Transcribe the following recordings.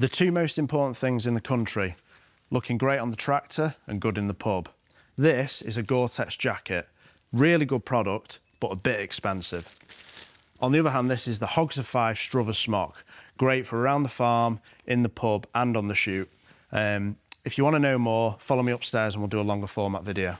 The two most important things in the country, looking great on the tractor and good in the pub. This is a Gore-Tex jacket, really good product, but a bit expensive. On the other hand, this is the Hoggs of Fife Struther smock, great for around the farm, in the pub and on the shoot. If you want to know more, follow me upstairs and we'll do a longer format video.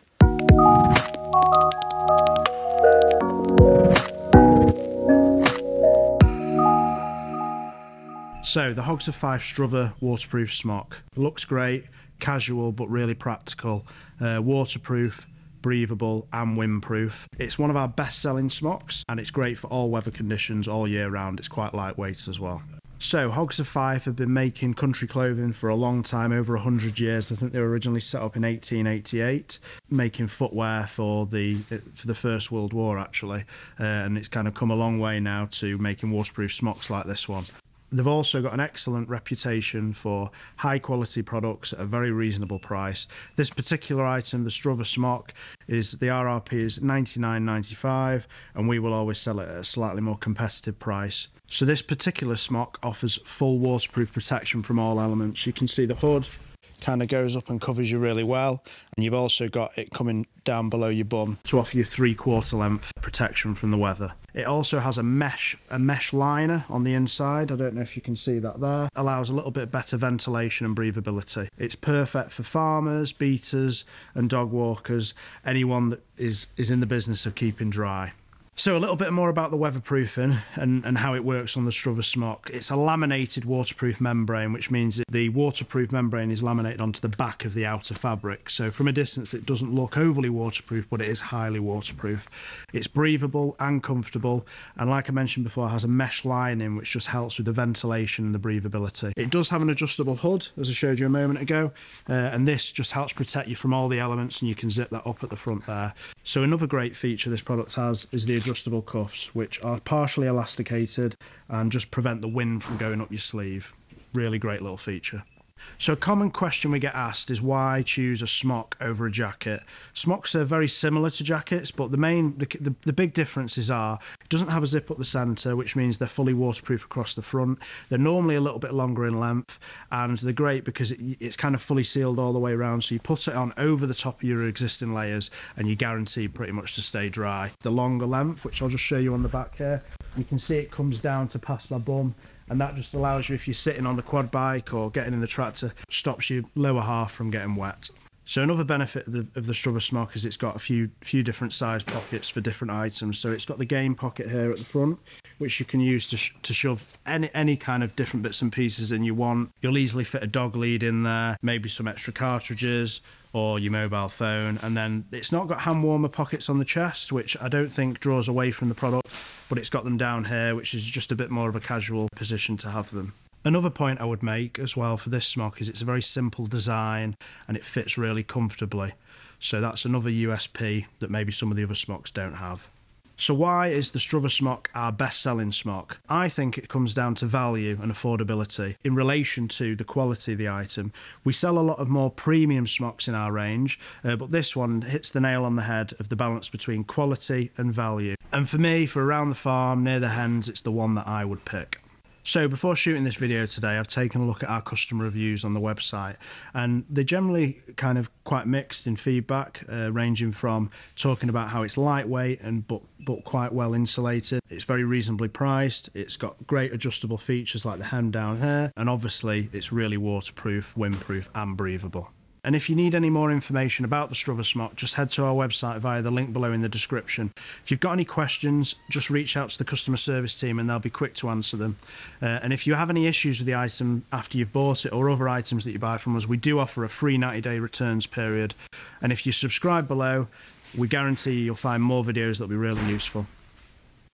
So the Hoggs of Fife Struther waterproof smock. Looks great, casual but really practical, waterproof, breathable and windproof. It's one of our best selling smocks and it's great for all weather conditions all year round. It's quite lightweight as well. So Hoggs of Fife have been making country clothing for a long time, over 100 years. I think they were originally set up in 1888, making footwear for the First World War actually, and it's kind of come a long way now to making waterproof smocks like this one. They've also got an excellent reputation for high quality products at a very reasonable price. This particular item, the Struther smock, is the RRP is £99.95 and we will always sell it at a slightly more competitive price. So this particular smock offers full waterproof protection from all elements. You can see the hood kind of goes up and covers you really well, and you've also got it coming down below your bum to offer you 3/4 length protection from the weather. It also has a mesh liner on the inside. I don't know if you can see that there. Allows a little bit better ventilation and breathability. It's perfect for farmers, beaters and dog walkers, anyone that is in the business of keeping dry. So a little bit more about the weatherproofing and how it works on the Struther smock. It's a laminated waterproof membrane, which means that the waterproof membrane is laminated onto the back of the outer fabric. So from a distance it doesn't look overly waterproof, but it is highly waterproof. It's breathable and comfortable, and like I mentioned before, it has a mesh lining which just helps with the ventilation and the breathability. It does have an adjustable hood, as I showed you a moment ago, and this just helps protect you from all the elements, and you can zip that up at the front there. So another great feature this product has is the adjustable cuffs, which are partially elasticated and just prevent the wind from going up your sleeve. Really great little feature. So a common question we get asked is why choose a smock over a jacket. Smocks are very similar to jackets, but the big differences are it doesn't have a zip up the centre, which means they're fully waterproof across the front. They're normally a little bit longer in length, and they're great because it's kind of fully sealed all the way around, so you put it on over the top of your existing layers and you're guaranteed pretty much to stay dry. The longer length, which I'll just show you on the back here, you can see it comes down to past my bum, and that just allows you, if you're sitting on the quad bike or getting in the tractor, stops your lower half from getting wet. So another benefit of the Struther smock is it's got a few different size pockets for different items. So it's got the game pocket here at the front, which you can use to shove any kind of different bits and pieces in you want. You'll easily fit a dog lead in there, maybe some extra cartridges or your mobile phone. And then it's not got hand warmer pockets on the chest, which I don't think draws away from the product, but it's got them down here, which is just a bit more of a casual position to have them. Another point I would make as well for this smock is it's a very simple design and it fits really comfortably. So that's another USP that maybe some of the other smocks don't have. So why is the Struther smock our best-selling smock? I think it comes down to value and affordability in relation to the quality of the item. We sell a lot of more premium smocks in our range, but this one hits the nail on the head of the balance between quality and value. And for me, for around the farm, near the hens, it's the one that I would pick. So before shooting this video today, I've taken a look at our customer reviews on the website, and they're generally kind of quite mixed in feedback, ranging from talking about how it's lightweight and but quite well insulated, it's very reasonably priced, it's got great adjustable features like the hem down here, and obviously it's really waterproof, windproof and breathable. And if you need any more information about the Struther smock, just head to our website via the link below in the description. If you've got any questions, just reach out to the customer service team and they'll be quick to answer them. And if you have any issues with the item after you've bought it or other items that you buy from us, we do offer a free 90-day returns period. And if you subscribe below, we guarantee you'll find more videos that'll be really useful.